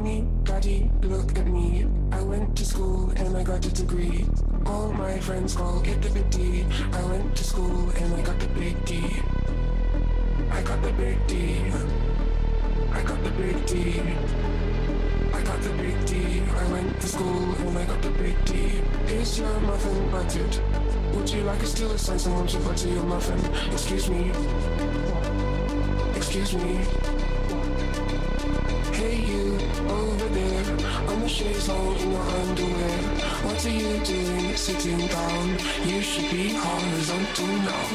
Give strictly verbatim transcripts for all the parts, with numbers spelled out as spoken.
Mommy, daddy, look at me. I went to school and I got a degree. All my friends call it the big D. I went to school and I got the big D. I got the big D. I got the big D. I got the big D. I went to school and I got the big D. Here's your muffin budget. Would you like a steal a slice and want to butter your muffin? Excuse me. Excuse me. Hey you, over there, on the chaise longue in your underwear. What are you doing sitting down? You should be horizontal now.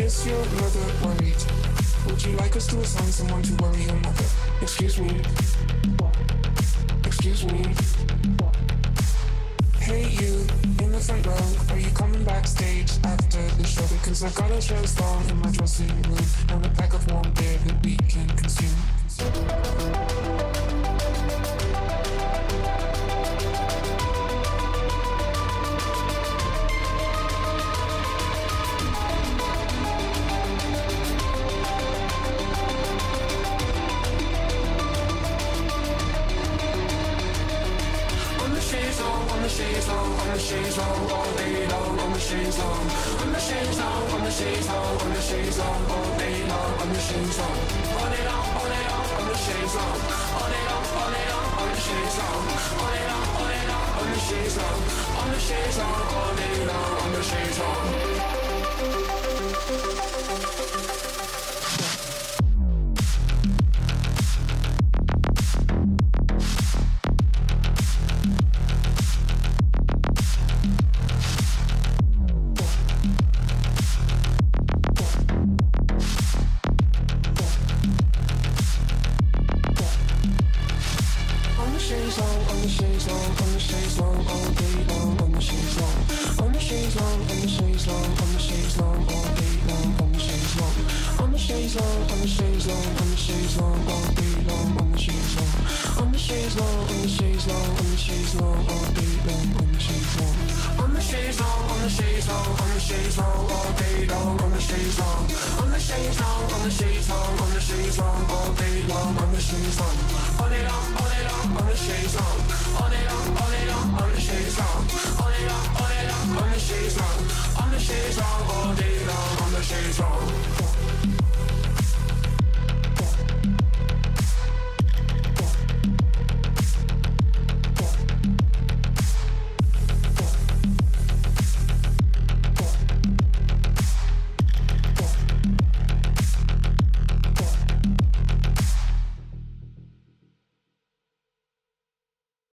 Is your brother worried? Would you like us to assign someone to worry your mother? Excuse me. Excuse me. Hey you, in the front row, are you coming backstage after the show? Because I've got a chaise longue in my dressing room and a pack of warm beer that we can consume. Chaise longue all day long, on the chaise longue, on the chaise longue, on the chaise longue, on the chaise longue, all day long, on the chaise longue, on it on, on it on, on the chaise longue, on it on, on it on, on the chaise longue, on it on, on it on, on the chaise longue, on the chaise longue, all day long, on the chaise longue. On it on, on it on, on the chaise longue. On it on, on it on, on the chaise longue.